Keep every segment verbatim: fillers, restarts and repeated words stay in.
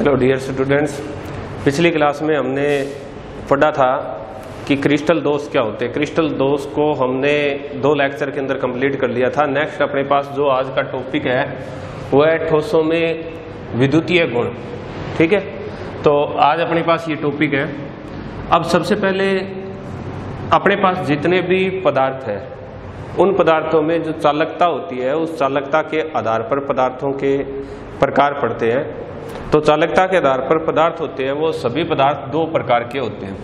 Hello dear students, पिछली class में हमने पढ़ा था कि क्रिस्टल दोष क्या होते हैं। क्रिस्टल दोष को हमने दो लेक्चर के अंदर कंप्लीट कर लिया था। नेक्स्ट अपने पास जो आज का टॉपिक है वो है ठोसों में विद्युतीय गुण। ठीक है, तो आज अपने पास ये टॉपिक है। अब सबसे पहले अपने पास जितने भी पदार्थ हैं उन पदार्थों में जो चालकता होती है उस चालकता के आधार पर पदार्थों के प्रकार पड़ते हैं। तो चालकता के आधार पर पदार्थ होते हैं, वो सभी पदार्थ दो प्रकार के होते हैं।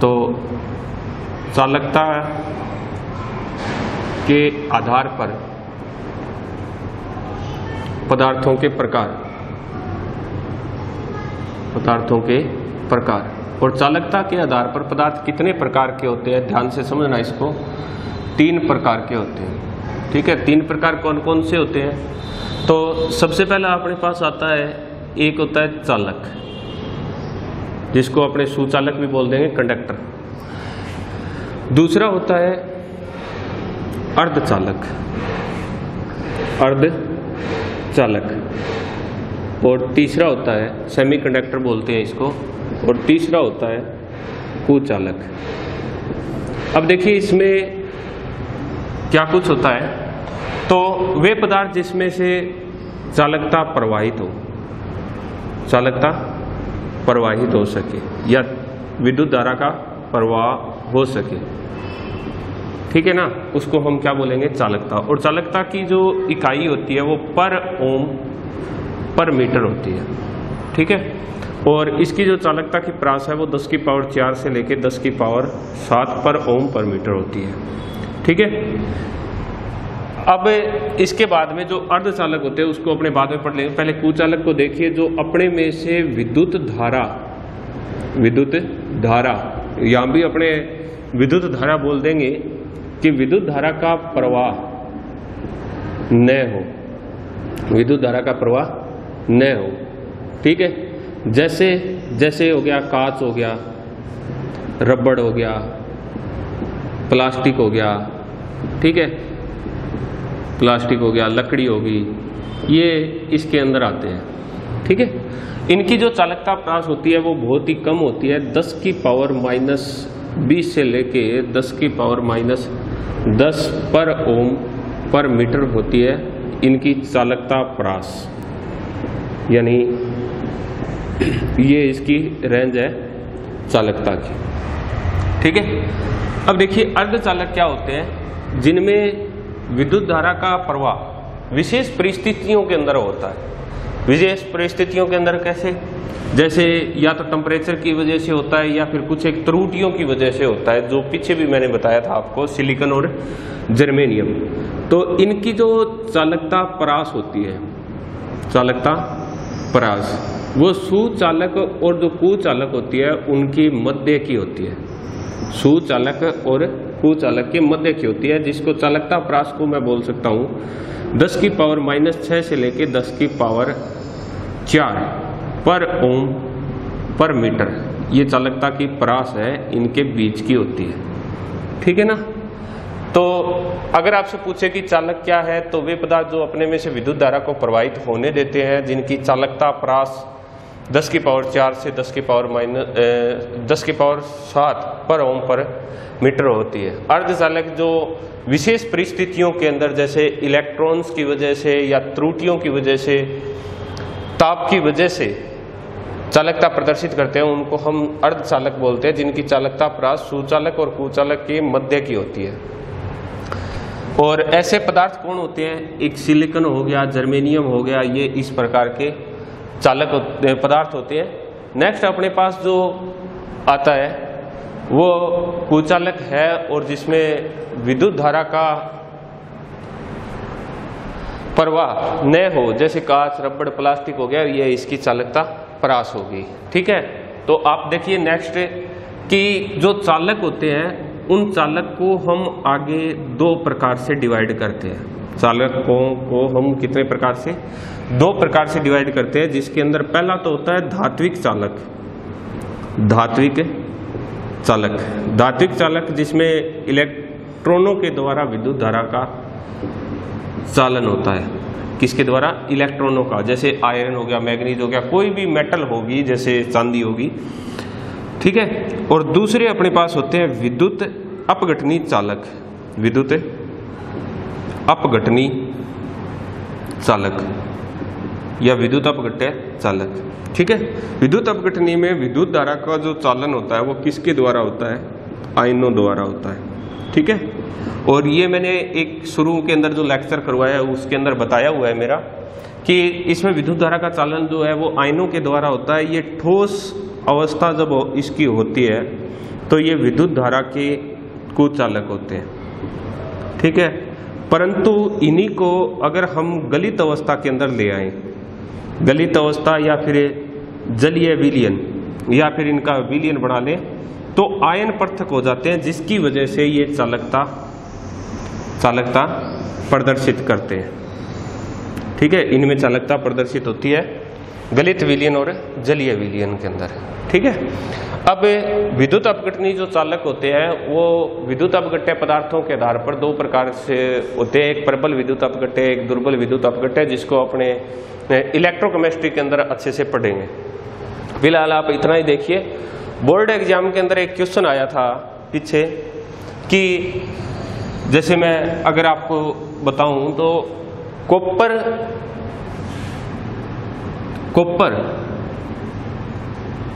तो चालकता के आधार पर पदार्थों के प्रकार पदार्थों के प्रकार और चालकता के आधार पर पदार्थ कितने प्रकार के होते हैं, ध्यान से समझना इसको। तीन प्रकार के होते हैं। ठीक है, तीन प्रकार कौन कौन से होते हैं? तो सबसे पहला अपने पास आता है, एक होता है चालक, जिसको अपने सुचालक भी बोल देंगे, कंडक्टर। दूसरा होता है अर्धचालक, अर्धचालक। और तीसरा होता है सेमीकंडक्टर बोलते हैं इसको। और तीसरा होता है कुचालक। अब देखिए इसमें क्या कुछ होता है। तो वे पदार्थ जिसमें से चालकता प्रवाहित हो चालकता प्रवाहित हो सके या विद्युत धारा का प्रवाह हो सके, ठीक है ना, उसको हम क्या बोलेंगे, चालकता। और चालकता की जो इकाई होती है वो पर ओम पर मीटर होती है। ठीक है, और इसकी जो चालकता की प्रास है वो दस की पावर चार से लेकर दस की पावर सात पर ओम पर मीटर होती है। ठीक है, अब इसके बाद में जो अर्धचालक होते हैं उसको अपने बाद में पढ़ लेंगे। पहले कुचालक को देखिए, जो अपने में से विद्युत धारा विद्युत धारा या भी अपने विद्युत धारा बोल देंगे कि विद्युत धारा का प्रवाह न हो विद्युत धारा का प्रवाह न हो। ठीक है, जैसे जैसे हो गया कांच, हो गया रबड़, हो गया प्लास्टिक, हो गया, ठीक है, प्लास्टिक हो गया, लकड़ी होगी, ये इसके अंदर आते हैं। ठीक है, इनकी जो चालकता प्रास होती है वो बहुत ही कम होती है, दस की पावर माइनस बीस से लेके दस की पावर माइनस दस पर ओम पर मीटर होती है इनकी चालकता प्रास, यानी ये इसकी रेंज है चालकता की। ठीक है, अब देखिए अर्धचालक क्या होते हैं, जिनमें विद्युत धारा का प्रवाह विशेष परिस्थितियों के अंदर होता है। विशेष परिस्थितियों के अंदर कैसे? जैसे या तो टेम्परेचर की वजह से होता है या फिर कुछ एक त्रुटियों की वजह से होता है, जो पीछे भी मैंने बताया था आपको, सिलिकॉन और जर्मेनियम। तो इनकी जो चालकता परास होती है, चालकता परास, वो सुचालक और जो कुचालक होती है उनकी मध्य की होती है। सुचालक और कुचालक के मध्य की होती है, जिसको चालकता परास को मैं बोल सकता हूँ दस की पावर माइनस छः से लेके दस की पावर चार पर ओम पर मीटर, ये चालकता की परास है, इनके बीच की होती है। ठीक है ना, तो अगर आपसे पूछे कि चालक क्या है, तो वे पदार्थ जो अपने में से विद्युत धारा को प्रवाहित होने देते हैं, जिनकी चालकता परास दस की पावर चार से दस की पावर माइनस दस की पावर सात पर ओम पर मीटर होती है। अर्धचालक जो विशेष परिस्थितियों के अंदर, जैसे इलेक्ट्रॉन्स की वजह से या त्रुटियों की वजह से, ताप की वजह से चालकता प्रदर्शित करते हैं, उनको हम अर्धचालक बोलते हैं, जिनकी चालकता परास सुचालक और कुचालक के मध्य की होती है। और ऐसे पदार्थ कौन होते हैं? एक सिलिकॉन हो गया, जर्मेनियम हो गया, ये इस प्रकार के चालक पदार्थ होते हैं। नेक्स्ट अपने पास जो आता है वो कुचालक है, और जिसमें विद्युत धारा का प्रवाह न हो, जैसे कांच, रबड़, प्लास्टिक हो गया, ये इसकी चालकता परास होगी। ठीक है, तो आप देखिए नेक्स्ट कि जो चालक होते हैं उन चालक को हम आगे दो प्रकार से डिवाइड करते हैं। चालकों को हम कितने प्रकार से? दो प्रकार से डिवाइड करते हैं, जिसके अंदर पहला तो होता है धात्विक चालक, धात्विक चालक धात्विक चालक जिसमें इलेक्ट्रॉनों के द्वारा विद्युत धारा का चालन होता है। किसके द्वारा? इलेक्ट्रॉनों का। जैसे आयरन हो गया, मैग्नीज हो गया, कोई भी मेटल होगी, जैसे चांदी होगी, ठीक है। और दूसरे अपने पास होते हैं विद्युत अपघटनी चालक, विद्युत अपघटनी चालक या विद्युत अपघट्य चालक, ठीक है। विद्युत अपघटनी में विद्युत धारा का जो चालन होता है वो किसके द्वारा होता है? आयनों द्वारा होता है, ठीक है। और ये मैंने एक शुरू के अंदर जो लेक्चर करवाया है उसके अंदर बताया हुआ है मेरा कि इसमें विद्युत धारा का चालन जो है वो आयनों के द्वारा होता है। ये ठोस अवस्था जब इसकी होती है तो ये विद्युत धारा के कुचालक होते हैं, ठीक है। परंतु इन्हीं को अगर हम गलित अवस्था के अंदर ले आए, गलित अवस्था या फिर जलीय विलयन या फिर इनका विलयन बना लें, तो आयन पृथक हो जाते हैं, जिसकी वजह से ये चालकता चालकता प्रदर्शित करते हैं, ठीक है। इनमें चालकता प्रदर्शित होती है गलित विलयन और जलीय विलयन के अंदर, ठीक है। अब विद्युत अपघटनी जो चालक होते हैं वो विद्युत अपघट्य पदार्थों के आधार पर दो प्रकार से होते हैं, एक प्रबल विद्युत अपघट्य, एक दुर्बल विद्युत अपघट्य, जिसको अपने इलेक्ट्रोकेमिस्ट्री के अंदर अच्छे से पढ़ेंगे। फिलहाल आप इतना ही देखिए, बोर्ड एग्जाम के अंदर एक क्वेश्चन आया था पीछे कि जैसे मैं अगर आपको बताऊं तो कॉपर कॉपर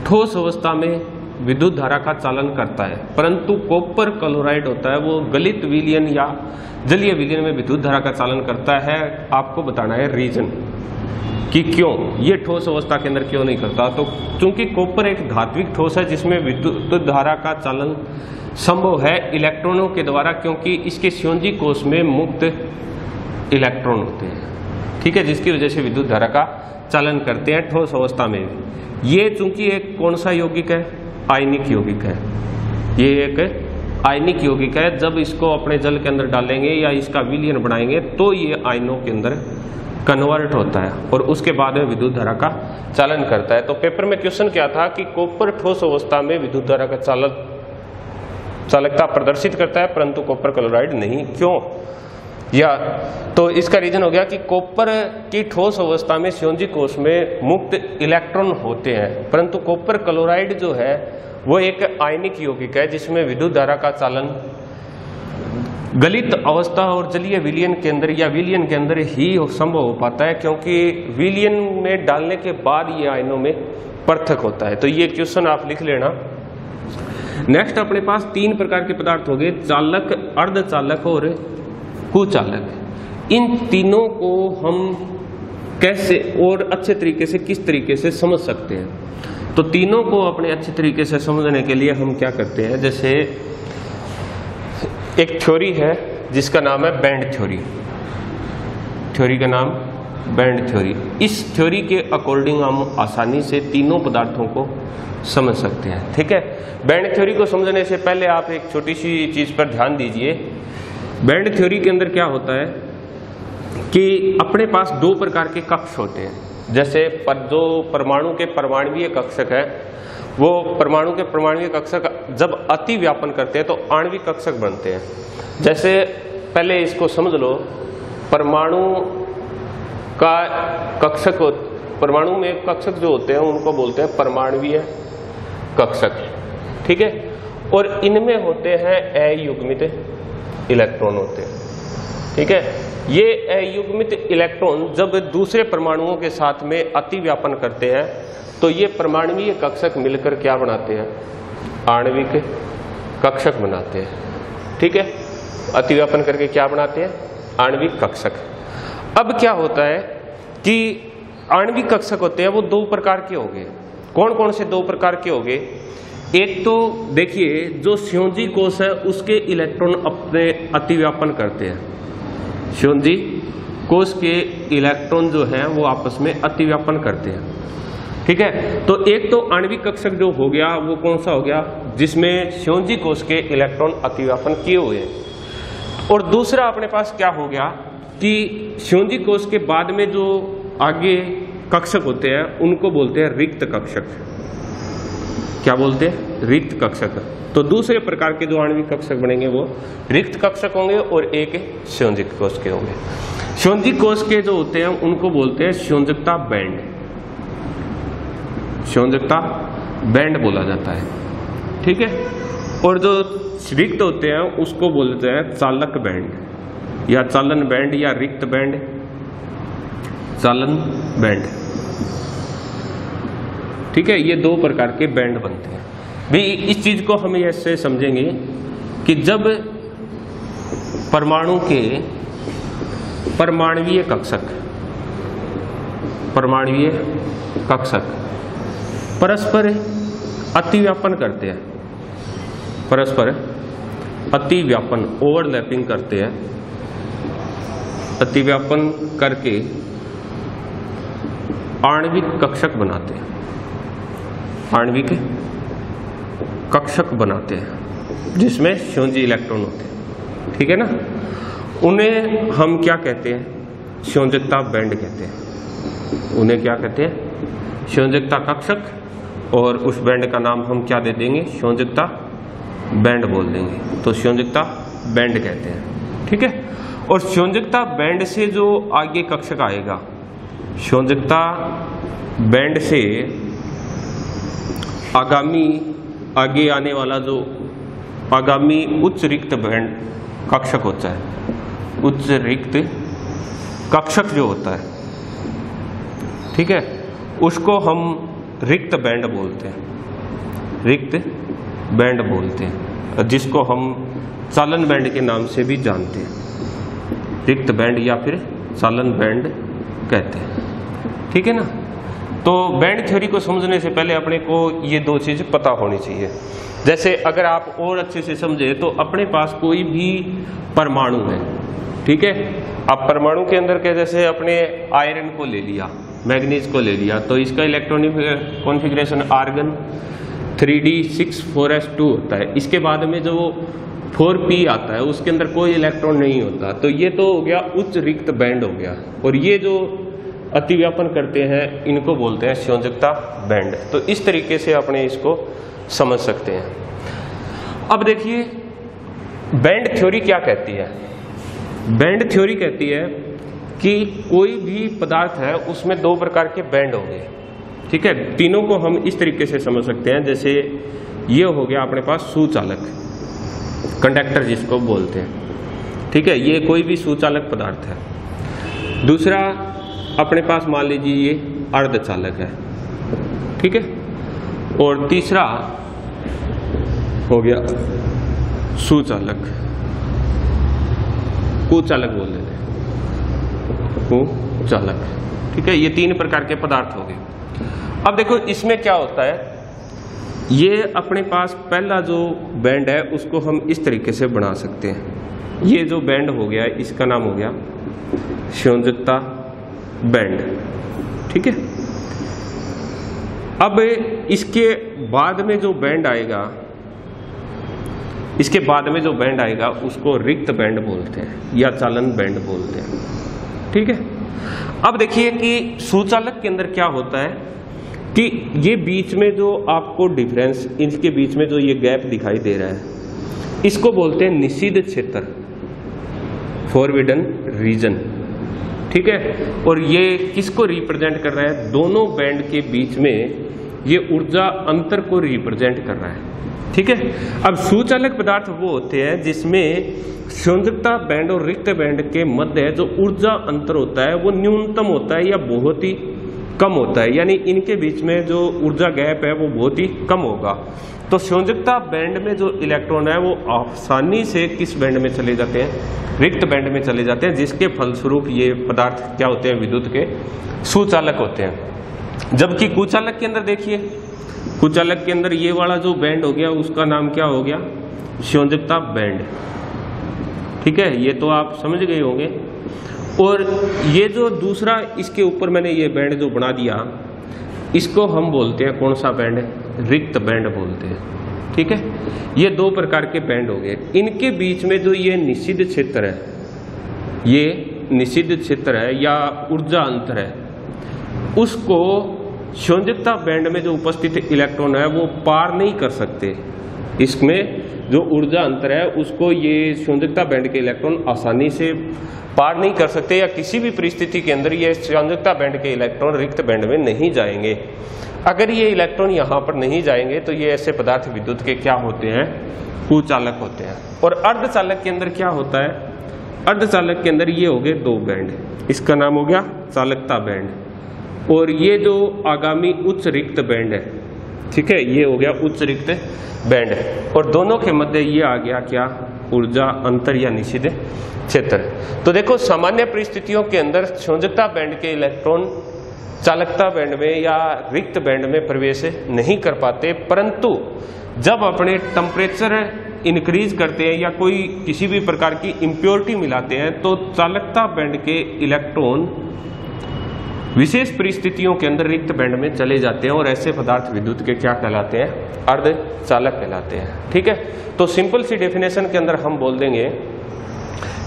ठोस अवस्था में विद्युत धारा का चालन करता है, परंतु कॉपर क्लोराइड होता है वो गलित विलयन या जलीय विलयन में विद्युत धारा का चालन करता है। आपको बताना है रीजन कि क्यों ये ठोस अवस्था के अंदर क्यों नहीं करता। तो चूंकि कॉपर एक धात्विक ठोस है जिसमें विद्युत धारा का चालन संभव है इलेक्ट्रॉनों के द्वारा, क्योंकि इसके स्योंजी कोष में मुक्त इलेक्ट्रॉन होते हैं, ठीक है, जिसकी वजह से विद्युत धारा का चालन करते हैं ठोस अवस्था में भी। ये चूंकि एक कौन सा यौगिक है? आयनिक यौगिक है। ये एक आयनिक यौगिक है, जब इसको अपने जल के अंदर डालेंगे या इसका विलयन बनाएंगे तो ये आयनों के अंदर कन्वर्ट होता है और उसके बाद में विद्युत धारा का चालन करता है। तो पेपर में क्वेश्चन क्या था कि कॉपर ठोस अवस्था में विद्युत धारा का चालक चालकता प्रदर्शित करता है, परंतु कॉपर क्लोराइड नहीं, क्यों? या तो इसका रीजन हो गया कि कॉपर की ठोस अवस्था में स्योंजी कोष में मुक्त इलेक्ट्रॉन होते हैं, परंतु कॉपर क्लोराइड जो है वो एक आयनिक यौगिक है जिसमें विद्युत धारा का चालन गलित अवस्था और जलीय विलयन के अंदर या विलयन के अंदर ही संभव हो पाता है, क्योंकि विलयन में डालने के बाद ये आयनों में पृथक होता है। तो ये क्वेश्चन आप लिख लेना। नेक्स्ट अपने पास तीन प्रकार के पदार्थ हो गए, चालक, अर्धचालक और कुचालक। इन तीनों को हम कैसे और अच्छे तरीके से किस तरीके से समझ सकते हैं? तो तीनों को अपने अच्छे तरीके से समझने के लिए हम क्या करते हैं, जैसे एक थ्योरी है जिसका नाम है बैंड थ्योरी, थ्योरी का नाम बैंड थ्योरी। इस थ्योरी के अकॉर्डिंग हम आसानी से तीनों पदार्थों को समझ सकते हैं, ठीक है। बैंड थ्योरी को समझने से पहले आप एक छोटी सी चीज पर ध्यान दीजिए। बैंड थ्योरी के अंदर क्या होता है कि अपने पास दो प्रकार के कक्ष होते हैं, जैसे पर जो परमाणु के परमाणवीय कक्षक है वो परमाणु के परमाणवीय कक्षक जब अति व्यापन करते हैं तो आणविक कक्षक बनते हैं। जैसे पहले इसको समझ लो, परमाणु का कक्षक, परमाणु में कक्षक जो होते हैं उनको बोलते हैं परमाणवीय कक्षक, ठीक है। और इनमें होते हैं अयुग्मित इलेक्ट्रॉन होते हैं, ठीक है। ये अयुग्मित इलेक्ट्रॉन जब दूसरे परमाणुओं के साथ में अति व्यापन करते हैं तो ये परमाणवीय कक्षक मिलकर क्या बनाते हैं? आणविक कक्षक बनाते हैं, ठीक है। अतिव्यापन करके क्या बनाते हैं? आणविक कक्षक। अब क्या होता है कि आणविक कक्षक होते हैं वो दो प्रकार के हो गए। कौन कौन से दो प्रकार के हो गए? एक तो देखिए जो स्योंजी कोष है उसके इलेक्ट्रॉन अपने अतिव्यापन करते हैं, स्योंजी कोष के इलेक्ट्रॉन जो है वो आपस में अतिव्यापन करते हैं, ठीक है। तो एक तो आणविक कक्षक जो हो गया वो कौन सा हो गया, जिसमें स्योंजी कोष के इलेक्ट्रॉन अतिव्यापन किए हुए हैं। और दूसरा अपने पास क्या हो गया कि स्योंजी कोष के बाद में जो आगे कक्षक होते हैं उनको बोलते हैं रिक्त कक्षक, क्या बोलते हैं, रिक्त कक्षक। तो दूसरे प्रकार के जो आणविक कक्षक बनेंगे वो रिक्त कक्षक होंगे और एक संयोजक कोश के होंगे। संयोजक कोश के जो होते हैं उनको बोलते हैं संयोजकता बैंड, संयोजकता बैंड बोला जाता है, ठीक है। और जो रिक्त होते हैं उसको बोलते हैं चालक बैंड या चालन बैंड या रिक्त बैंड, चालन बैंड, ठीक है। ये दो प्रकार के बैंड बनते हैं भी। इस चीज को हम ऐसे समझेंगे कि जब परमाणु के परमाणवीय कक्षक, परमाणवीय कक्षक परस्पर अतिव्यापन करते हैं, परस्पर अतिव्यापन ओवरलैपिंग करते हैं, अतिव्यापन करके आणविक कक्षक बनाते हैं, आणविक कक्षक बनाते हैं जिसमें संयोजी इलेक्ट्रॉन होते हैं, ठीक है ना। उन्हें हम क्या कहते हैं, संयोजकता बैंड कहते हैं, उन्हें क्या कहते हैं, संयोजकता कक्षक। और उस बैंड का नाम हम क्या दे देंगे, संयोजकता बैंड बोल देंगे, तो संयोजकता बैंड कहते हैं, ठीक है। और संयोजकता बैंड से जो आगे कक्षक आएगा, संयोजकता बैंड से आगामी आगे आने वाला जो आगामी उच्च रिक्त बैंड कक्षक होता है, उच्च रिक्त कक्षक जो होता है, ठीक है, उसको हम रिक्त बैंड बोलते हैं, रिक्त बैंड बोलते हैं, जिसको हम चालन बैंड के नाम से भी जानते हैं, रिक्त बैंड या फिर चालन बैंड कहते हैं, ठीक है ना। तो बैंड थ्योरी को समझने से पहले अपने को ये दो चीज़ पता होनी चाहिए। जैसे अगर आप और अच्छे से समझे तो अपने पास कोई भी परमाणु है, ठीक है। अब परमाणु के अंदर के जैसे अपने आयरन को ले लिया, मैग्नीज को ले लिया, तो इसका electronic configuration argon three D six four S two होता है। इसके बाद में जो फोर पी आता है उसके अंदर कोई इलेक्ट्रॉन नहीं होता, तो ये तो हो गया उच्च रिक्त बैंड हो गया। और ये जो अतिव्यापन करते हैं इनको बोलते हैं संयोजकता बैंड। तो इस तरीके से अपने इसको समझ सकते हैं। अब देखिए बैंड थ्योरी क्या कहती है। बैंड थ्योरी कहती है कि कोई भी पदार्थ है उसमें दो प्रकार के बैंड होंगे, ठीक है। तीनों को हम इस तरीके से समझ सकते हैं, जैसे ये हो गया अपने पास सुचालक, कंडक्टर जिसको बोलते हैं, ठीक है, ये कोई भी सुचालक पदार्थ है। दूसरा अपने पास मान लीजिए ये अर्धचालक है, ठीक है। और तीसरा हो गया सुचालक, कुचालक बोल देते हैं, कुचालक, ठीक है। ये तीन प्रकार के पदार्थ हो गए। अब देखो इसमें क्या होता है, ये अपने पास पहला जो बैंड है उसको हम इस तरीके से बना सकते हैं। ये जो बैंड हो गया इसका नाम हो गया संयोजकता बैंड, ठीक है। अब इसके बाद में जो बैंड आएगा, इसके बाद में जो बैंड आएगा उसको रिक्त बैंड बोलते हैं या चालन बैंड बोलते हैं, ठीक है। अब देखिए कि सुचालक के अंदर क्या होता है कि ये बीच में जो आपको डिफरेंस, इनके बीच में जो ये गैप दिखाई दे रहा है इसको बोलते हैं निषिद्ध क्षेत्र, फॉरबिडन रीजन, ठीक है। और ये किसको रिप्रेजेंट कर रहा है, दोनों बैंड के बीच में ये ऊर्जा अंतर को रिप्रेजेंट कर रहा है, ठीक है। अब सुचालक पदार्थ वो होते हैं जिसमें संयोजकता बैंड और रिक्त बैंड के मध्य जो ऊर्जा अंतर होता है वो न्यूनतम होता है या बहुत ही कम होता है, यानी इनके बीच में जो ऊर्जा गैप है वो बहुत ही कम होगा। तो संयोजकता बैंड में जो इलेक्ट्रॉन है वो आसानी से किस बैंड में चले जाते हैं, रिक्त बैंड में चले जाते हैं, जिसके फलस्वरूप ये पदार्थ क्या होते हैं, विद्युत के सुचालक होते हैं। जबकि कुचालक के अंदर देखिए, कुचालक के अंदर ये वाला जो बैंड हो गया उसका नाम क्या हो गया, संयोजकता बैंड, ठीक है, ये तो आप समझ गए होंगे। और ये जो दूसरा इसके ऊपर मैंने ये बैंड जो बना दिया इसको हम बोलते हैं कौन सा बैंड है, रिक्त बैंड बोलते हैं, ठीक है। ये दो प्रकार के बैंड हो गए। इनके बीच में जो ये निषिद्ध क्षेत्र है, ये निषिद्ध क्षेत्र है या ऊर्जा अंतर है उसको संयोजकता बैंड में जो उपस्थित इलेक्ट्रॉन है वो पार नहीं कर सकते, इसमें जो ऊर्जा अंतर है उसको ये संयोजकता बैंड के इलेक्ट्रॉन आसानी से पार नहीं कर सकते, या किसी भी परिस्थिति के अंदर ये संयोजकता बैंड के इलेक्ट्रॉन रिक्त बैंड में नहीं जाएंगे। अगर ये इलेक्ट्रॉन यहाँ पर नहीं जाएंगे तो ये ऐसे पदार्थ विद्युत के क्या होते हैं, कुचालक होते हैं। और अर्धचालक के अंदर क्या होता है, अर्धचालक के अंदर ये हो गए दो बैंड, इसका नाम हो गया चालकता बैंड, और ये जो आगामी उच्च रिक्त बैंड है, ठीक है, ये हो गया उच्च रिक्त बैंड है, और दोनों के मध्य ये आ गया क्या, ऊर्जा अंतर या निषिद्ध क्षेत्र। तो देखो सामान्य परिस्थितियों के अंदर संयोजकता बैंड के इलेक्ट्रॉन चालकता बैंड में या रिक्त बैंड में प्रवेश नहीं कर पाते, परंतु जब अपने टेम्परेचर इंक्रीज करते हैं या कोई किसी भी प्रकार की इम्प्योरिटी मिलाते हैं तो चालकता बैंड के इलेक्ट्रॉन विशेष परिस्थितियों के अंदर रिक्त बैंड में चले जाते हैं, और ऐसे पदार्थ विद्युत के क्या कहलाते हैं, अर्धचालक कहलाते हैं। ठीक है, तो सिंपल सी डेफिनेशन के अंदर हम बोल देंगे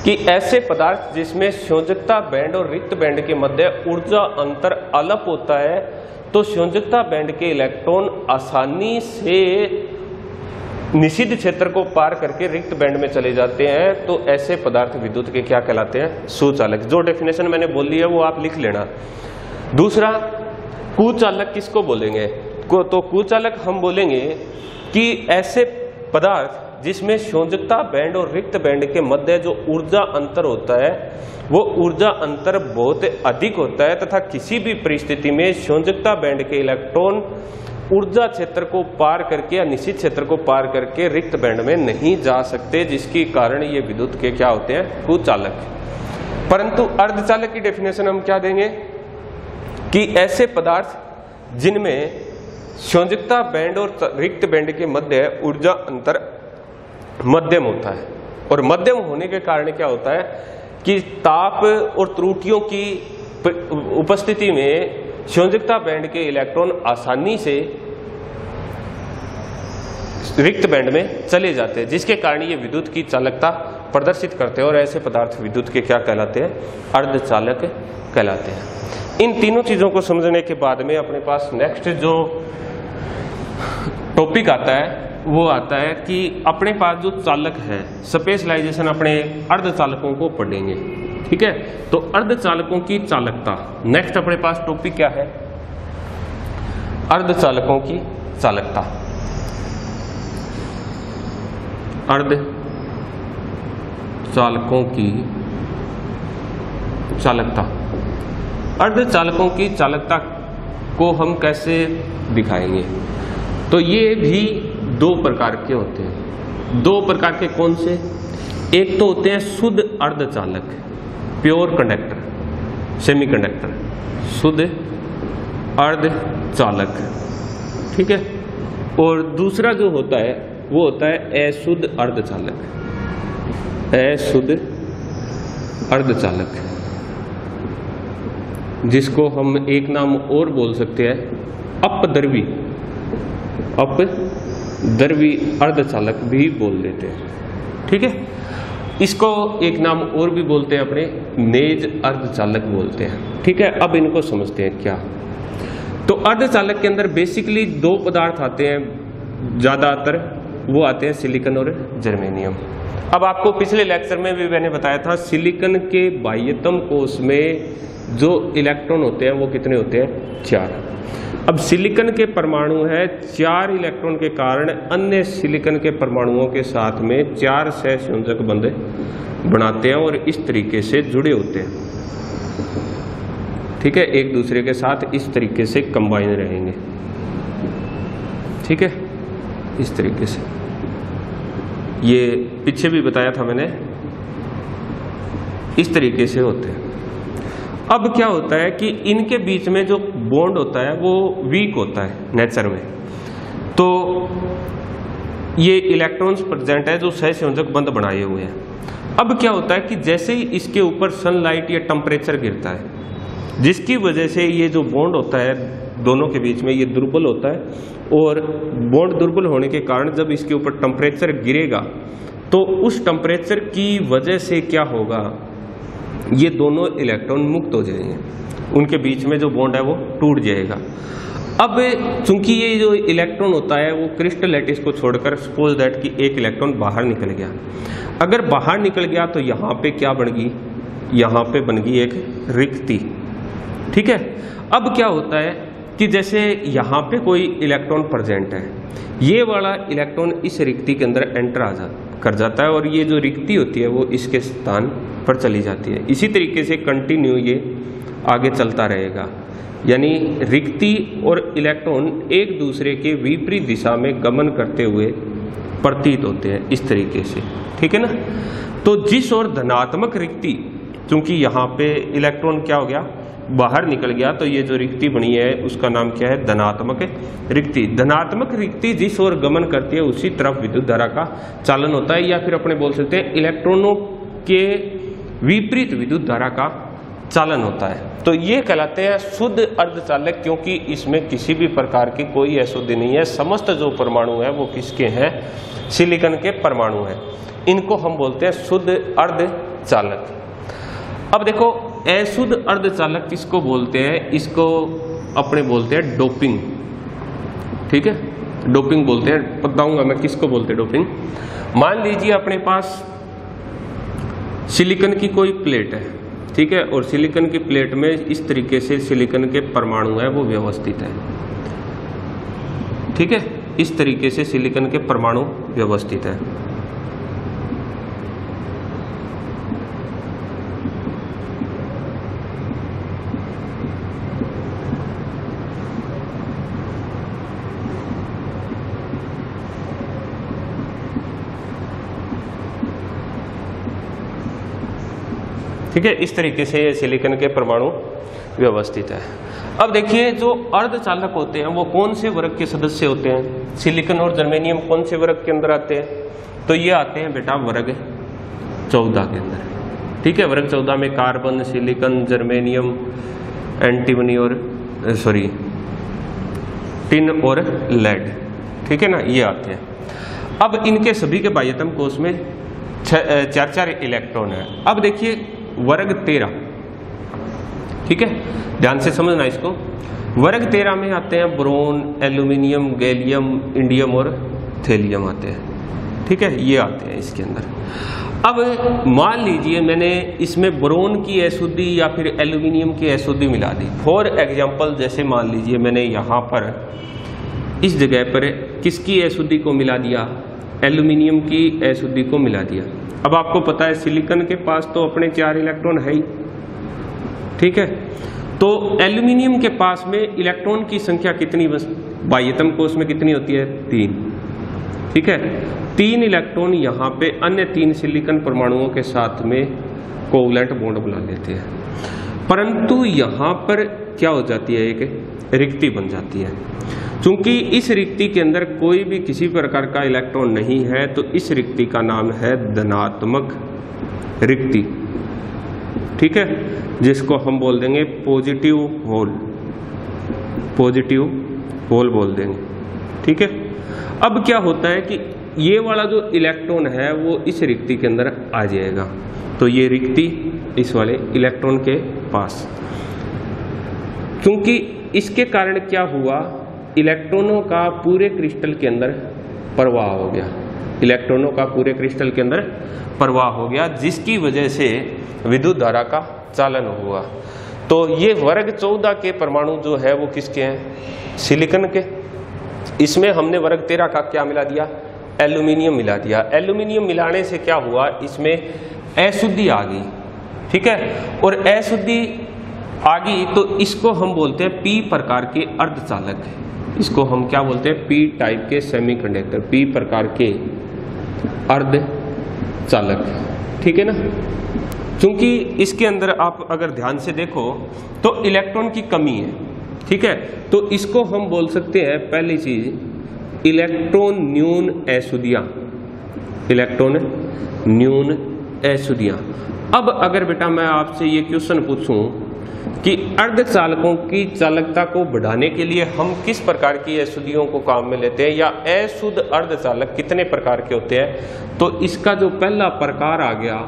कि ऐसे पदार्थ जिसमें संयोजकता बैंड और रिक्त बैंड के मध्य ऊर्जा अंतर अलप होता है तो संयोजकता बैंड के इलेक्ट्रॉन आसानी से निषिद्ध क्षेत्र को पार करके रिक्त बैंड में चले जाते हैं, तो ऐसे पदार्थ विद्युत के क्या कहलाते हैं, सुचालक। जो डेफिनेशन मैंने बोल दी है वो आप लिख लेना। दूसरा, कुचालक किसको बोलेंगे, को, तो कुचालक हम बोलेंगे कि ऐसे पदार्थ जिसमें संयोजकता बैंड और रिक्त बैंड के मध्य जो ऊर्जा अंतर होता है वो ऊर्जा अंतर बहुत अधिक होता है तथा किसी भी परिस्थिति में संयोजकता बैंड के इलेक्ट्रॉन ऊर्जा क्षेत्र को पार करके या निश्चित क्षेत्र को पार करके रिक्त बैंड में नहीं जा सकते, जिसके कारण ये विद्युत के क्या होते हैं, कुचालक। परंतु अर्धचालक की डेफिनेशन हम क्या देंगे कि ऐसे पदार्थ जिनमें संयोजकता बैंड और रिक्त बैंड के मध्य ऊर्जा अंतर मध्यम होता है, और मध्यम होने के कारण क्या होता है कि ताप और त्रुटियों की उपस्थिति में संयोजकता बैंड के इलेक्ट्रॉन आसानी से रिक्त बैंड में चले जाते हैं, जिसके कारण ये विद्युत की चालकता प्रदर्शित करते हैं, और ऐसे पदार्थ विद्युत के क्या कहलाते हैं, अर्धचालक कहलाते हैं। इन तीनों चीजों को समझने के बाद में अपने पास नेक्स्ट जो टॉपिक आता है वो आता है कि अपने पास जो चालक है स्पेशलाइजेशन अपने अर्धचालकों को पढ़ेंगे। ठीक है, तो अर्धचालकों की चालकता, नेक्स्ट अपने पास टॉपिक क्या है, अर्धचालकों की चालकता, अर्धचालकों की चालकता। अर्धचालकों की चालकता को हम कैसे दिखाएंगे, तो ये भी दो प्रकार के होते हैं। दो प्रकार के कौन से, एक तो होते हैं शुद्ध अर्धचालक, प्योर कंडक्टर, सेमीकंडक्टर, शुद्ध अर्धचालक, ठीक है, और दूसरा जो होता है वो होता है अशुद्ध अर्धचालक, अशुद्ध अर्धचालक, जिसको हम एक नाम और बोल सकते हैं अपद्रवी, अप द्रवी अर्धचालक भी बोल देते हैं। ठीक है, इसको एक नाम और भी बोलते हैं, अपने नेज अर्धचालक बोलते हैं। ठीक है, अब इनको समझते हैं क्या। तो अर्धचालक के अंदर बेसिकली दो पदार्थ आते हैं ज्यादातर, वो आते हैं सिलिकॉन और जर्मेनियम। अब आपको पिछले लेक्चर में भी मैंने बताया था सिलिकॉन के बाह्यतम कोश में जो इलेक्ट्रॉन होते हैं वो कितने होते हैं, चार। अब सिलिकॉन के परमाणु है, चार इलेक्ट्रॉन के कारण अन्य सिलिकॉन के परमाणुओं के साथ में चार सहसंयोजक बंध बनाते हैं और इस तरीके से जुड़े होते हैं। ठीक है, एक दूसरे के साथ इस तरीके से कंबाइन रहेंगे। ठीक है, इस तरीके से, ये पीछे भी बताया था मैंने, इस तरीके से होते हैं। अब क्या होता है कि इनके बीच में जो बॉन्ड होता है वो वीक होता है नेचर में, तो ये इलेक्ट्रॉन्स प्रेजेंट है जो सहसंयोजक बंध बनाए हुए हैं। अब क्या होता है कि जैसे ही इसके ऊपर सनलाइट या टेम्परेचर गिरता है, जिसकी वजह से ये जो बॉन्ड होता है दोनों के बीच में ये दुर्बल होता है, और बॉन्ड दुर्बल होने के कारण जब इसके ऊपर टेम्परेचर गिरेगा तो उस टेम्परेचर की वजह से क्या होगा, ये दोनों इलेक्ट्रॉन मुक्त हो जाएंगे, उनके बीच में जो बॉन्ड है वो टूट जाएगा। अब चूंकि ये जो इलेक्ट्रॉन होता है वो क्रिस्टल लैटिस को छोड़कर, सपोज दैट कि एक इलेक्ट्रॉन बाहर निकल गया, अगर बाहर निकल गया तो यहाँ पे क्या बन गई, यहाँ पे बन गई एक रिक्ति। ठीक है, अब क्या होता है कि जैसे यहाँ पे कोई इलेक्ट्रॉन प्रेजेंट है, ये वाला इलेक्ट्रॉन इस रिक्ति के अंदर एंटर आ जा कर जाता है और ये जो रिक्ति होती है वो इसके स्थान पर चली जाती है। इसी तरीके से कंटिन्यू ये आगे चलता रहेगा, यानी रिक्ति और इलेक्ट्रॉन एक दूसरे के विपरीत दिशा में गमन करते हुए प्रतीत होते हैं इस तरीके से। ठीक है ना, तो जिस और धनात्मक रिक्ति, चूंकि यहाँ पे इलेक्ट्रॉन क्या हो गया, बाहर निकल गया, तो ये जो रिक्ति बनी है उसका नाम क्या है, धनात्मक रिक्ति। धनात्मक रिक्ति जिस ओर गमन करती है उसी तरफ विद्युत धारा का चालन होता है, या फिर अपने बोल सकते हैं इलेक्ट्रॉनों के विपरीत विद्युत धारा का चालन होता है। तो ये कहलाते हैं शुद्ध अर्धचालक, क्योंकि इसमें किसी भी प्रकार की कोई अशुद्धि नहीं है। समस्त जो परमाणु है वो किसके हैं, सिलिकॉन के परमाणु हैं, इनको हम बोलते हैं शुद्ध अर्धचालक। अब देखो अशुद्ध अर्धचालक किसको बोलते हैं, इसको अपने बोलते हैं डोपिंग। ठीक है, डोपिंग बोलते हैं, बताऊंगा मैं किसको बोलते हैं डोपिंग। मान लीजिए अपने पास सिलिकॉन की कोई प्लेट है, ठीक है, और सिलिकॉन की प्लेट में इस तरीके से सिलिकॉन के परमाणु है वो व्यवस्थित है। ठीक है, इस तरीके से सिलिकॉन के परमाणु व्यवस्थित है। ठीक है, इस तरीके से ये सिलिकॉन के परमाणु व्यवस्थित है। अब देखिए जो अर्धचालक होते हैं वो कौन से वर्ग के सदस्य होते हैं, सिलिकॉन और जर्मेनियम कौन से वर्ग के अंदर आते हैं, तो ये आते हैं बेटा वर्ग चौदह के अंदर। ठीक है, वर्ग चौदह में कार्बन, सिलिकॉन, जर्मेनियम, एंटीमनी और सॉरी टिन और लेड। ठीक है ना, ये आते हैं। अब इनके सभी के बाह्यतम कोष में चार चार इलेक्ट्रॉन है। अब देखिए वर्ग तेरह, ठीक है, ध्यान से समझना इसको। वर्ग तेरह में आते हैं बोरोन, एल्यूमिनियम, गैलियम, इंडियम और थैलियम आते हैं। ठीक है, ये आते हैं इसके अंदर। अब मान लीजिए मैंने इसमें बोरोन की अशुद्धि या फिर एल्यूमिनियम की अशुद्धि मिला दी। फॉर एग्जांपल जैसे मान लीजिए मैंने यहाँ पर इस जगह पर किसकी अशुद्धि को मिला दिया, एल्यूमिनियम की अशुद्धि को मिला दिया। अब आपको पता है सिलिकॉन के पास तो अपने चार इलेक्ट्रॉन है ही। ठीक है, तो एल्यूमिनियम के पास में इलेक्ट्रॉन की संख्या कितनी, बस बाह्यतम कोष में कितनी होती है, तीन। ठीक है, तीन इलेक्ट्रॉन यहाँ पे अन्य तीन सिलिकॉन परमाणुओं के साथ में कोवलेंट बॉन्ड बना लेते हैं, परंतु यहाँ पर क्या हो जाती है, एक रिक्ति बन जाती है। चूंकि इस रिक्ति के अंदर कोई भी किसी प्रकार का इलेक्ट्रॉन नहीं है, तो इस रिक्ति का नाम है धनात्मक रिक्ति। ठीक है, जिसको हम बोल देंगे पॉजिटिव होल, पॉजिटिव होल बोल देंगे। ठीक है, अब क्या होता है कि ये वाला जो इलेक्ट्रॉन है वो इस रिक्ति के अंदर आ जाएगा, तो ये रिक्ति इस वाले इलेक्ट्रॉन के पास, क्योंकि इसके कारण क्या हुआ, इलेक्ट्रॉनों का पूरे क्रिस्टल के अंदर प्रवाह हो गया, इलेक्ट्रॉनों का पूरे क्रिस्टल के अंदर प्रवाह हो गया, जिसकी वजह से विद्युत धारा का चालन हुआ। तो ये वर्ग चौदह के परमाणु जो है वो किसके हैं, सिलिकॉन के। इसमें हमने वर्ग तेरह का क्या मिला दिया, एल्यूमिनियम मिला दिया। एल्यूमिनियम मिलाने से क्या हुआ, इसमें अशुद्धि आ गई। ठीक है, और अशुद्धि आ गई तो इसको हम बोलते हैं पी प्रकार के अर्धचालक। इसको हम क्या बोलते हैं, पी टाइप के सेमीकंडक्टर, पी प्रकार के अर्धचालक। ठीक है ना, क्योंकि इसके अंदर आप अगर ध्यान से देखो तो इलेक्ट्रॉन की कमी है। ठीक है, तो इसको हम बोल सकते हैं पहली चीज इलेक्ट्रॉन न्यून अशुद्धियां, इलेक्ट्रॉन न्यून अशुद्धियां। अब अगर बेटा मैं आपसे ये क्वेश्चन पूछूं कि अर्धचालकों की चालकता को बढ़ाने के लिए हम किस प्रकार की अशुद्धियों को काम में लेते हैं, या अशुद्ध अर्धचालक कितने प्रकार के होते हैं, तो इसका जो पहला प्रकार आ गया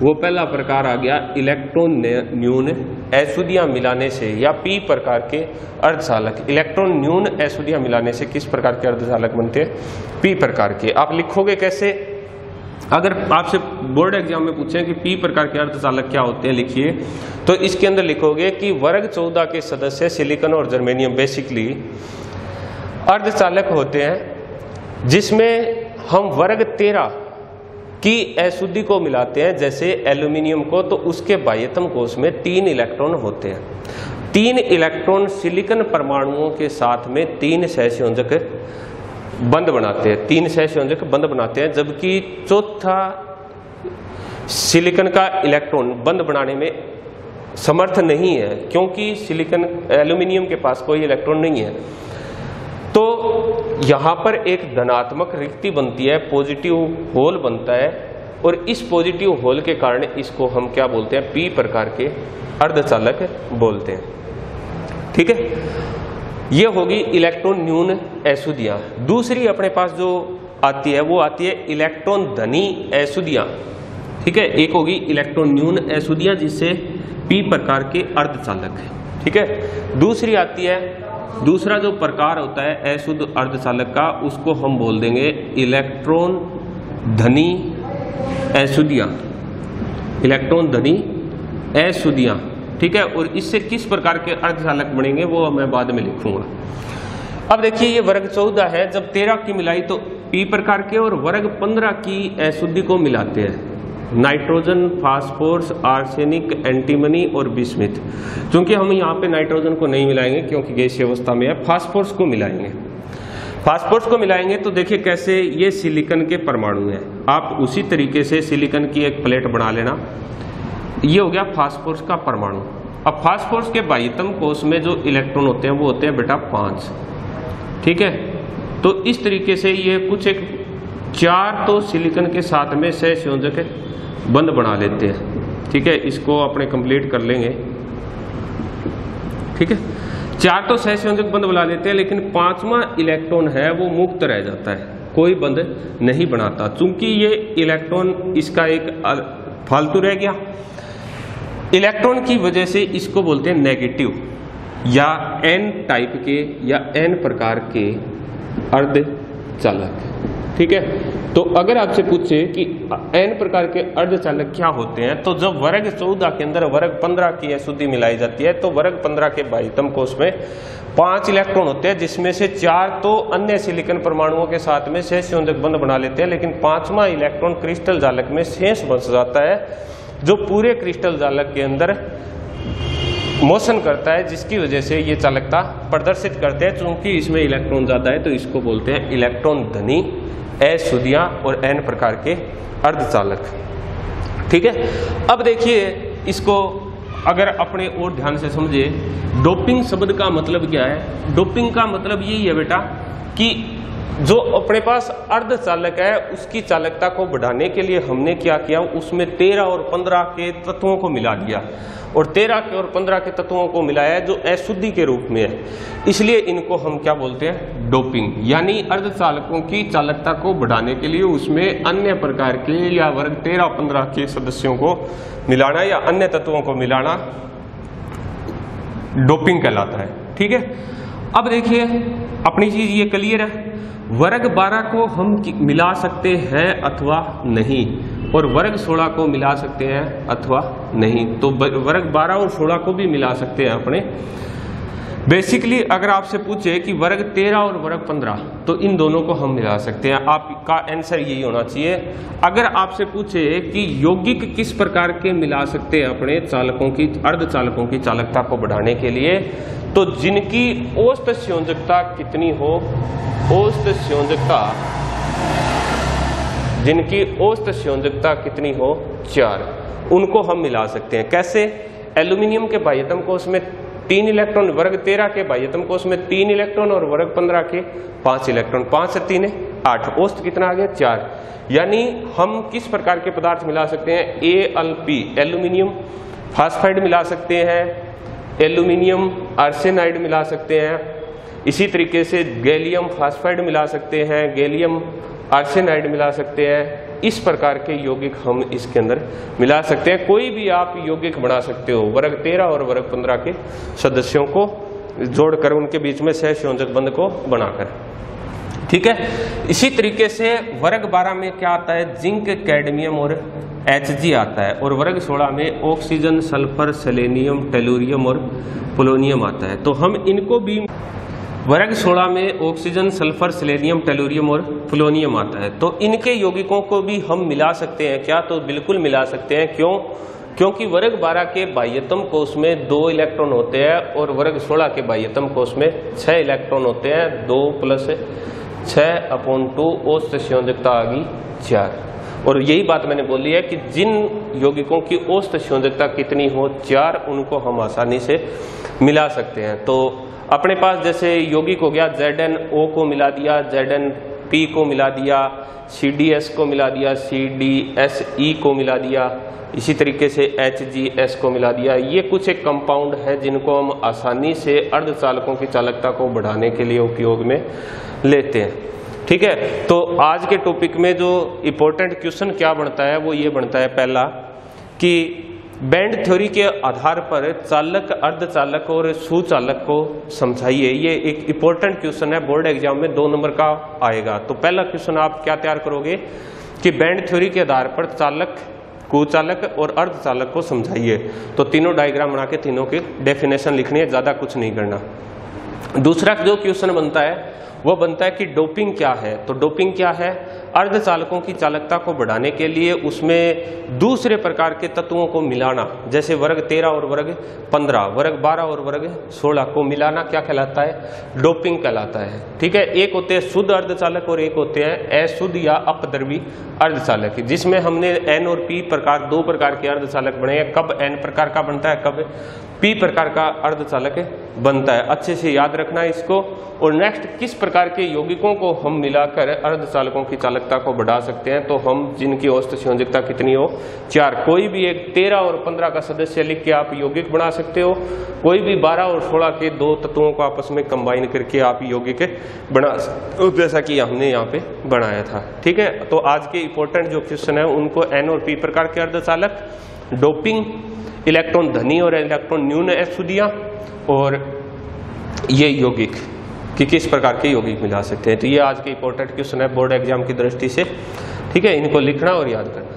वो पहला प्रकार आ गया इलेक्ट्रॉन न्यून एसुदियाँ मिलाने से या पी प्रकार के अर्धचालक। इलेक्ट्रॉन न्यून एसुदियाँ मिलाने से किस प्रकार के अर्धचालक बनते हैं? पी प्रकार के। आप लिखोगे कैसे? अगर आपसे बोर्ड एग्जाम में पूछें कि पी प्रकार के अर्धचालक क्या होते हैं लिखिए, तो इसके अंदर लिखोगे कि वर्ग चौदह के सदस्य सिलिकॉन और जर्मेनियम बेसिकली अर्धचालक होते हैं, जिसमें हम वर्ग तेरह की अशुद्धि को मिलाते हैं जैसे एल्यूमिनियम को, तो उसके बाह्यतम कोष में तीन इलेक्ट्रॉन होते हैं। तीन इलेक्ट्रॉन सिलिकॉन परमाणुओं के साथ में तीन सहसंयोजक बंद बनाते हैं, तीन सहसंयोजक बंद बनाते हैं, जबकि चौथा सिलिकॉन का इलेक्ट्रॉन बंद बनाने में समर्थ नहीं है क्योंकि सिलिकॉन एल्यूमिनियम के पास कोई इलेक्ट्रॉन नहीं है। तो यहाँ पर एक धनात्मक रिक्ति बनती है, पॉजिटिव होल बनता है, और इस पॉजिटिव होल के कारण इसको हम क्या बोलते हैं? पी प्रकार के अर्धचालक बोलते हैं। ठीक है, ये होगी इलेक्ट्रॉन न्यून अशुद्धियाँ। दूसरी अपने पास जो आती है वो आती है इलेक्ट्रॉन धनी अशुद्धियाँ। ठीक है, एक होगी इलेक्ट्रॉन न्यून अशुद्धियाँ जिससे पी प्रकार के अर्धचालक है। ठीक है, दूसरी आती है, दूसरा जो प्रकार होता है अशुद्ध अर्धचालक का उसको हम बोल देंगे इलेक्ट्रॉन धनी अशुद्धियां, इलेक्ट्रॉन धनी अशुद्धियां। ठीक है, और इससे किस प्रकार के अर्धचालक बनेंगे वो मैं बाद में लिखूंगा। अब देखिए ये वर्ग चौदह है, जब तेरह की मिलाई तो पी प्रकार के, और वर्ग पंद्रह की अशुद्धि को मिलाते हैं नाइट्रोजन, फास्फोरस, आर्सेनिक, एंटीमनी और बिस्मिथ। क्योंकि हम यहाँ पे नाइट्रोजन को नहीं मिलाएंगे क्योंकि गैसीय अवस्था में है, फास्फोरस को मिलाएंगे। फास्फोरस को मिलाएंगे तो देखिए कैसे, ये सिलिकॉन के परमाणु हैं, आप उसी तरीके से सिलिकॉन की एक प्लेट बना लेना। ये हो गया फास्फोरस का परमाणु। अब फास्फोरस के बाह्यतम कोष में जो इलेक्ट्रॉन होते हैं वो होते हैं बेटा पाँच। ठीक है, तो इस तरीके से ये कुछ एक चार तो सिलिकॉन के साथ में सहसंयोजक बंद बना लेते हैं। ठीक है, इसको अपने कंप्लीट कर लेंगे। ठीक है, चार तो सहसंयोजक बंद बना लेते हैं, लेकिन पांचवा इलेक्ट्रॉन है वो मुक्त रह जाता है, कोई बंद नहीं बनाता, चूंकि ये इलेक्ट्रॉन इसका एक फालतू रह गया। इलेक्ट्रॉन की वजह से इसको बोलते हैं नेगेटिव या एन टाइप के या एन प्रकार के अर्धचालक। ठीक है, तो अगर आपसे पूछे कि एन प्रकार के अर्धचालक क्या होते हैं, तो जब वर्ग चौदह के अंदर वर्ग पंद्रह की अशुद्धि मिलाई जाती है तो वर्ग पंद्रह के बाह्यतम कोष में पांच इलेक्ट्रॉन होते हैं, जिसमें से चार तो अन्य सिलिकॉन परमाणुओं के साथ में सहसंयोजक बंध बना लेते हैं, लेकिन पांचवा इलेक्ट्रॉन क्रिस्टल जालक में शेष बच जाता है, जो पूरे क्रिस्टल जालक के अंदर मोशन करता है, जिसकी वजह से ये चालकता प्रदर्शित करते हैं। चूंकि इसमें इलेक्ट्रॉन ज्यादा है तो इसको बोलते हैं इलेक्ट्रॉन धनी अशुद्धियां और एन प्रकार के अर्धचालक। ठीक है, अब देखिए इसको अगर अपने और ध्यान से समझे, डोपिंग शब्द का मतलब क्या है? डोपिंग का मतलब यही है बेटा कि जो अपने पास अर्धचालक है उसकी चालकता को बढ़ाने के लिए हमने क्या किया, उसमें तेरह और पंद्रह के तत्वों को मिला दिया, और तेरह के और पंद्रह के तत्वों को मिलाया जो अशुद्धि के रूप में है, इसलिए इनको हम क्या बोलते हैं? डोपिंग। यानी अर्धचालकों की चालकता को बढ़ाने के लिए उसमें अन्य प्रकार के या वर्ग तेरह पंद्रह के सदस्यों को मिलाना या अन्य तत्वों को मिलाना डोपिंग कहलाता है। ठीक है, अब देखिए अपनी चीज ये क्लियर है, वर्ग बारह को हम मिला सकते हैं अथवा नहीं, और वर्ग सोलह को मिला सकते हैं अथवा नहीं। तो वर्ग बारह और सोलह को भी मिला सकते हैं अपने। बेसिकली अगर आपसे पूछे कि वर्ग तेरह और वर्ग पंद्रह, तो इन दोनों को हम मिला सकते हैं, आपका आंसर यही होना चाहिए। अगर आपसे पूछे कि यौगिक किस प्रकार के मिला सकते हैं अपने चालकों की, अर्धचालकों की चालकता को बढ़ाने के लिए, तो जिनकी औसत संयोजकता कितनी हो, औसत संयोजकता, जिनकी औसत संयोजकता कितनी हो चार, उनको हम मिला सकते हैं। कैसे? एल्यूमिनियम के बाह्यतम कोष में तीन इलेक्ट्रॉन, वर्ग तेरह के बाह्यतम कोष में तीन इलेक्ट्रॉन और वर्ग पंद्रह के पांच इलेक्ट्रॉन, पांच से तीन है आठ, औसत कितना आ गया चार। यानी हम किस प्रकार के पदार्थ मिला सकते हैं? A L P aluminium phosphide मिला सकते हैं, एल्यूमिनियम आर्सेनाइड मिला सकते हैं, इसी तरीके से गैलियम फास्फाइड मिला सकते हैं, गैलियम आर्सेनाइड मिला सकते हैं, इस प्रकार के यौगिक हम इसके अंदर मिला सकते हैं। कोई भी आप यौगिक बना सकते हो। वर्ग तेरह और वर्ग पंद्रह के सदस्यों को जोड़कर उनके बीच में सहसंयोजक बंध को बनाकर, ठीक है। इसी तरीके से वर्ग बारह में क्या आता है, जिंक, कैडमियम और एच जी आता है। और वर्ग सोलह में ऑक्सीजन, सल्फर, सेलेनियम, टेलूरियम और पोलोनियम आता है। तो हम इनको भी, वर्ग सोलह में ऑक्सीजन, सल्फर, सेलेनियम, टेलूरियम और पोलोनियम आता है, तो इनके यौगिकों को भी हम मिला सकते हैं क्या? तो बिल्कुल मिला सकते हैं। क्यों? क्योंकि वर्ग बारह के बाह्यतम कोष में दो इलेक्ट्रॉन होते हैं और वर्ग सोलह के बाह्यतम कोष में छः इलेक्ट्रॉन होते हैं। दो प्लस छः अपॉन टू औसत संयोजकता आ गई चार। और यही बात मैंने बोली है कि जिन यौगिकों की औसत संयोजकता कितनी हो, चार, उनको हम आसानी से मिला सकते हैं। तो अपने पास जैसे यौगिक हो गया, जेड एन ओ को मिला दिया, जेड एन पी को मिला दिया, सी डी एस को मिला दिया, सी डी एस ई को मिला दिया, इसी तरीके से एच जी एस को मिला दिया। ये कुछ एक कंपाउंड है जिनको हम आसानी से अर्धचालकों की चालकता को बढ़ाने के लिए उपयोग में लेते हैं, ठीक है। तो आज के टॉपिक में जो इम्पोर्टेंट क्वेश्चन क्या बनता है, वो ये बनता है पहला कि बैंड थ्योरी के आधार पर चालक, अर्धचालक और सुचालक को समझाइए। ये एक इम्पोर्टेंट क्वेश्चन है, बोर्ड एग्जाम में दो नंबर का आएगा। तो पहला क्वेश्चन आप क्या तैयार करोगे कि बैंड थ्योरी के आधार पर चालक, कुचालक और अर्धचालक को समझाइए। तो तीनों डायग्राम बना के तीनों के डेफिनेशन लिखनी है, ज़्यादा कुछ नहीं करना। दूसरा जो क्वेश्चन बनता है वो बनता है कि डोपिंग क्या है। तो डोपिंग क्या है? अर्धचालकों की चालकता को बढ़ाने के लिए उसमें दूसरे प्रकार के तत्वों को मिलाना, जैसे वर्ग तेरह और वर्ग पंद्रह, वर्ग बारह और वर्ग सोलह को मिलाना क्या कहलाता है? डोपिंग कहलाता है, ठीक है। एक होते हैं शुद्ध अर्धचालक और एक होते हैं अशुद्ध या अपद्रवी अर्धचालक, जिसमें हमने एन और पी प्रकार, दो प्रकार के अर्धचालक बने हैं। कब एन प्रकार का बनता है, कब पी प्रकार का अर्धचालक बनता है, अच्छे से याद रखना इसको। और नेक्स्ट, किस प्रकार के यौगिकों को हम मिलाकर अर्धचालकों की चालकता को बढ़ा सकते हैं? तो हम जिनकी औसत संयोजकता कितनी हो, चार, कोई भी एक तेरह और पंद्रह का सदस्य लिख के आप यौगिक बना सकते हो। कोई भी बारह और सोलह के दो तत्वों को आपस में कंबाइन करके आप यौगिक बना सकते हो, जैसा कि हमने यहाँ पे बनाया था, ठीक है। तो आज के इंपॉर्टेंट जो क्वेश्चन है उनको एन और पी प्रकार के अर्धचालक, डोपिंग, इलेक्ट्रॉन धनी और इलेक्ट्रॉन न्यून अशुद्धियाँ और ये यौगिक कि किस प्रकार के यौगिक मिला सकते हैं। तो ये आज के इंपॉर्टेंट क्वेश्चन है बोर्ड एग्जाम की दृष्टि से, ठीक है। इनको लिखना और याद करना।